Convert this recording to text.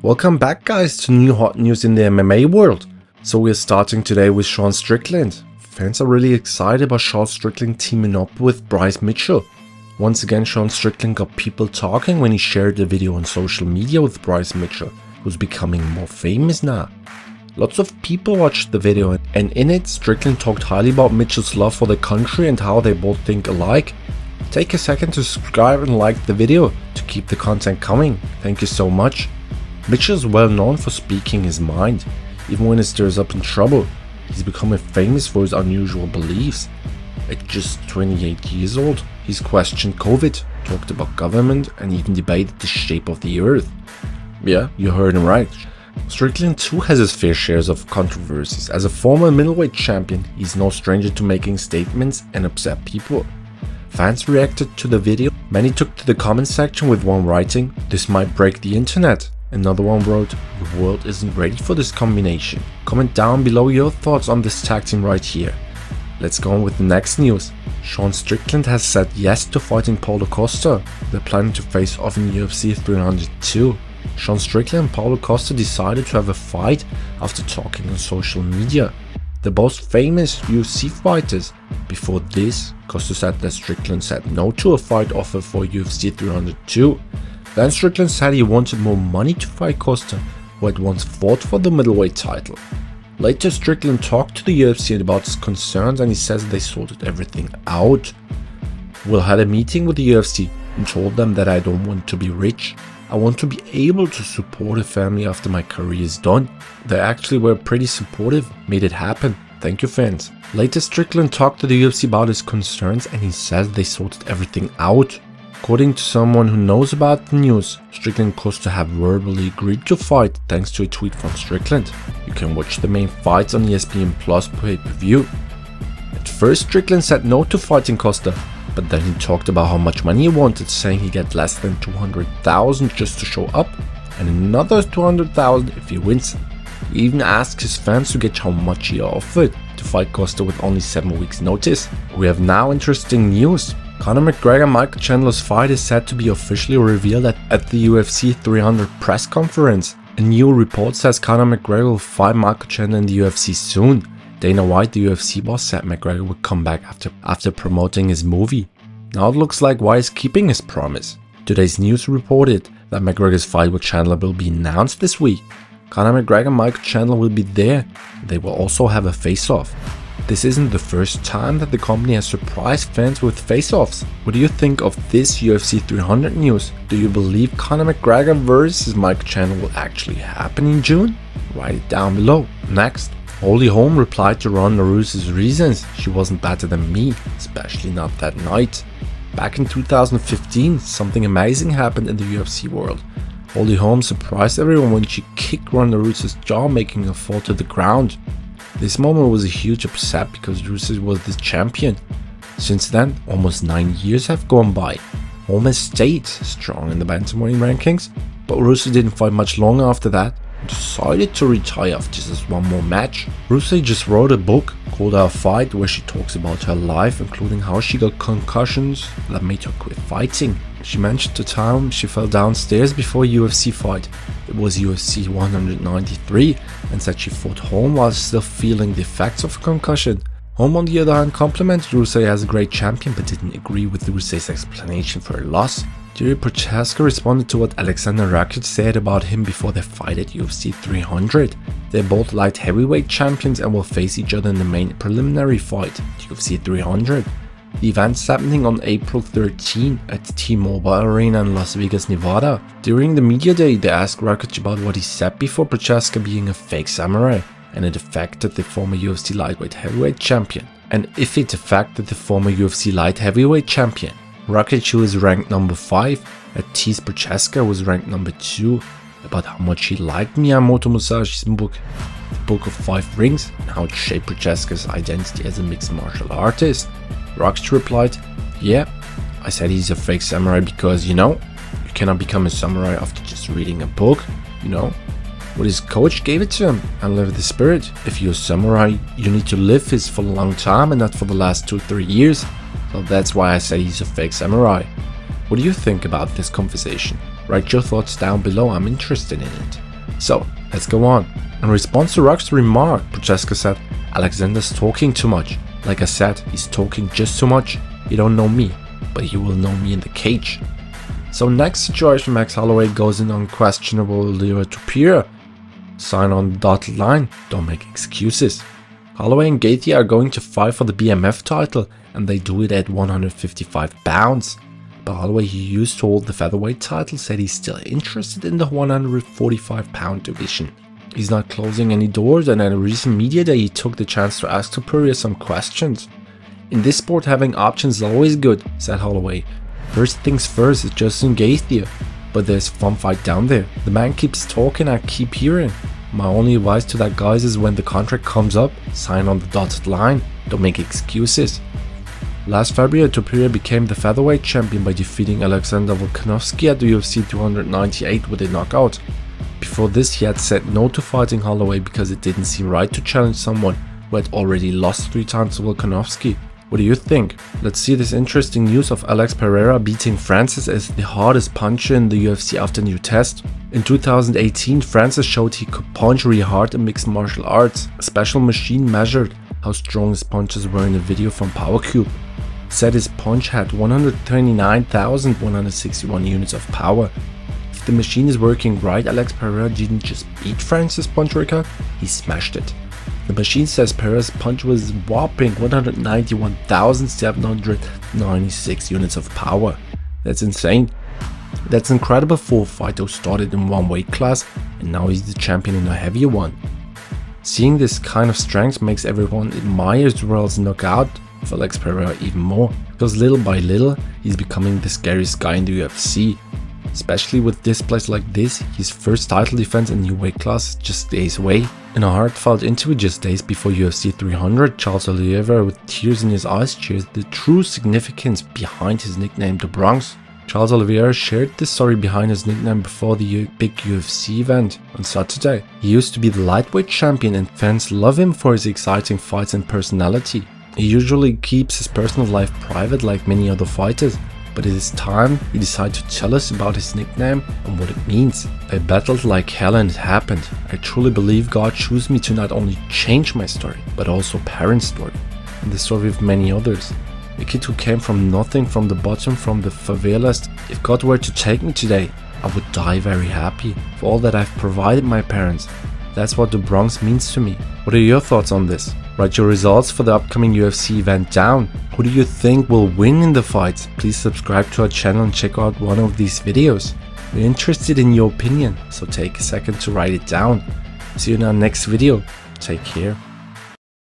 Welcome back guys to new hot news in the MMA world. So we're starting today with Sean Strickland. Fans are really excited about Sean Strickland teaming up with Bryce Mitchell. Once again, Sean Strickland got people talking when he shared the video on social media with Bryce Mitchell, who's becoming more famous now. Lots of people watched the video, and in it Strickland talked highly about Mitchell's love for the country and how they both think alike. Take a second to subscribe and like the video to keep the content coming. Thank you so much. Mitchell is well known for speaking his mind, even when he stirs up in trouble. He's becoming famous for his unusual beliefs. At just 28 years old, he's questioned COVID, talked about government, and even debated the shape of the earth. Yeah, you heard him right. Strickland too has his fair shares of controversies. As a former middleweight champion, he's no stranger to making statements and upset people. Fans reacted to the video. Many took to the comment section, with one writing, "This might break the internet." Another one wrote, "The world isn't ready for this combination." Comment down below your thoughts on this tag team right here. Let's go on with the next news. Sean Strickland has said yes to fighting Paulo Costa. They're planning to face off in UFC 302. Sean Strickland and Paulo Costa decided to have a fight after talking on social media. They're both famous UFC fighters. Before this, Costa said that Strickland said no to a fight offer for UFC 302. Then Strickland said he wanted more money to fight Costa, who had once fought for the middleweight title. Later, Strickland talked to the UFC about his concerns, and he says they sorted everything out. "We'll had a meeting with the UFC and told them that I don't want to be rich. I want to be able to support a family after my career is done. They actually were pretty supportive, made it happen. Thank you, fans." Later, Strickland talked to the UFC about his concerns, and he says they sorted everything out. According to someone who knows about the news, Strickland and Costa have verbally agreed to fight thanks to a tweet from Strickland. You can watch the main fights on ESPN Plus pay-per-view. At first, Strickland said no to fighting Costa, but then he talked about how much money he wanted, saying he get less than $200,000 just to show up, and another $200,000 if he wins. He even asked his fans to gauge how much he offered to fight Costa with only 7 weeks notice. We have now interesting news. Conor McGregor Michael Chandler's fight is said to be officially revealed at the UFC 300 press conference. A new report says Conor McGregor will fight Michael Chandler in the UFC soon. Dana White, the UFC boss, said McGregor would come back after promoting his movie. Now it looks like White is keeping his promise. Today's news reported that McGregor's fight with Chandler will be announced this week. Conor McGregor and Michael Chandler will be there. They will also have a face-off. This isn't the first time that the company has surprised fans with face-offs. What do you think of this UFC 300 news? Do you believe Conor McGregor versus Michael Chandler will actually happen in June? Write it down below. Next, Holly Holm replied to Ronda Rousey's reasons. "She wasn't better than me, especially not that night." Back in 2015, something amazing happened in the UFC world. Holly Holm surprised everyone when she kicked Ronda Rousey's jaw, making her fall to the ground. This moment was a huge upset because Rousey was the champion. Since then, almost 9 years have gone by. Holm has stayed strong in the bantamweight rankings, but Rousey didn't fight much longer after that and decided to retire after just one more match. Rousey just wrote a book called Our Fight, where she talks about her life, including how she got concussions that made her quit fighting. She mentioned the time she fell downstairs before a UFC fight. It was UFC 193, and said she fought Holm while still feeling the effects of concussion. Holm, on the other hand, complimented Rousey as a great champion, but didn't agree with Rousey's explanation for her loss. Jiri Procházka responded to what Alexander Rakic said about him before their fight at UFC 300. They're both light heavyweight champions and will face each other in the main preliminary fight, UFC 300. The event's happening on April 13 at the T-Mobile Arena in Las Vegas, Nevada. During the media day, they asked Rakic about what he said before Procházka being a fake samurai, and it affected the former UFC lightweight heavyweight champion. Rakic, who is ranked number 5, had teased Procházka, was ranked number 2, about how much he liked Miyamoto Musashi's book, The Book of Five Rings, and how it shaped Procházka's identity as a mixed martial artist. Rakic replied, "Yeah, I said he's a fake samurai because, you know, you cannot become a samurai after just reading a book, you know. Well, his coach gave it to him, and live the spirit. If you're a samurai, you need to live his for a long time and not for the last 2-3 years. So that's why I say he's a fake samurai." What do you think about this conversation? Write your thoughts down below, I'm interested in it. So let's go on. In response to Rock's remark, Procházka said, "Alexander's talking too much. Like I said, he's talking just too much. He don't know me, but he will know me in the cage." So next situation, Max Holloway goes in unquestionable Ilia Topuria. Sign on the dotted line, don't make excuses. Holloway and Gaethje are going to fight for the BMF title, and they do it at 155 pounds. But Holloway, who used to hold the featherweight title, said he's still interested in the 145 pound division. He's not closing any doors, and at a recent media day he took the chance to ask Topuria some questions. "In this sport having options is always good," said Holloway. "First things first is Justin Gaethje, but there's a fun fight down there. The man keeps talking, I keep hearing. My only advice to that guys is when the contract comes up, sign on the dotted line, don't make excuses." Last February, Topuria became the featherweight champion by defeating Alexander Volkanovski at UFC 298 with a knockout. Before this, he had said no to fighting Holloway because it didn't seem right to challenge someone who had already lost 3 times to Volkanovski. What do you think? Let's see this interesting news of Alex Pereira beating Francis as the hardest puncher in the UFC after new test. In 2018, Francis showed he could punch really hard in mixed martial arts. A special machine measured how strong his punches were in a video from Power Cube. It said his punch had 139,161 units of power. If the machine is working right, Alex Pereira didn't just beat Francis' punch record, he smashed it. The machine says Pereira's punch was whopping 191,796 units of power. That's insane. That's incredible for a fighter who started in one weight class and now he's the champion in a heavier one. Seeing this kind of strength makes everyone admire Israel's knockout of Alex Pereira even more, because little by little he's becoming the scariest guy in the UFC. Especially with displays like this, his first title defense in new weight class just days away. In a heartfelt interview just days before UFC 300, Charles Oliveira, with tears in his eyes, shares the true significance behind his nickname, The Bronx. Charles Oliveira shared the story behind his nickname before the big UFC event on Saturday. He used to be the lightweight champion and fans love him for his exciting fights and personality. He usually keeps his personal life private like many other fighters, but it is time he decided to tell us about his nickname and what it means. "I battled like hell and it happened. I truly believe God chose me to not only change my story, but also parents' story, and the story of many others. A kid who came from nothing, from the bottom, from the favelas. If God were to take me today, I would die very happy for all that I've provided my parents. That's what the Bronx means to me." What are your thoughts on this? Write your results for the upcoming UFC event down. Who do you think will win in the fights? Please subscribe to our channel and check out one of these videos. We're interested in your opinion, so take a second to write it down. See you in our next video. Take care.